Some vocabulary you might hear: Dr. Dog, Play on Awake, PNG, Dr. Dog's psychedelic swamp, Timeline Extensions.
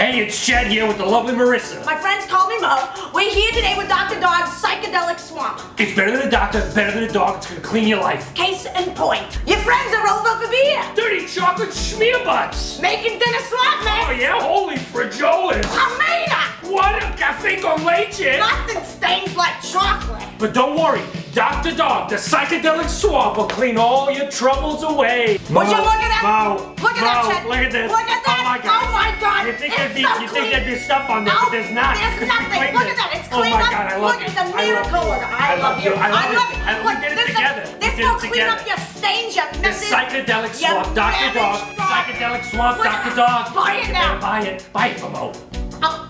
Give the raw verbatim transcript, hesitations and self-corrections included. Hey, it's Chet here with the lovely Marissa. My friends call me Mo. We're here today with Doctor Dog's psychedelic swamp. It's better than a doctor, better than a dog. It's gonna clean your life. Case in point. Your friends are over for beer. Dirty chocolate schmear butts. Making dinner swamp, man. Oh yeah, holy frajolis. Amina. What a café con leche. Nothing stains like chocolate. But don't worry. Doctor Dog, the psychedelic swamp will clean all your troubles away. Would you look at that? Mo, look at Mo, that, Chet. Look at this. Look at that. Oh my God. Oh my God. You think, it's be, so you think there'd be stuff on there, no, but there's not. There's nothing. Look at that. It's clean. Oh my up. God, I love look, it. It's a miracle. I love you. I love you. I love it. I love it. I love it. I love it. I love it. We did it together. A, this will clean together. Up your stains, your messes. The psychedelic swamp, Doctor Dog. Psychedelic swamp, Doctor Dog. Buy it now. Buy it. Buy it, Mo.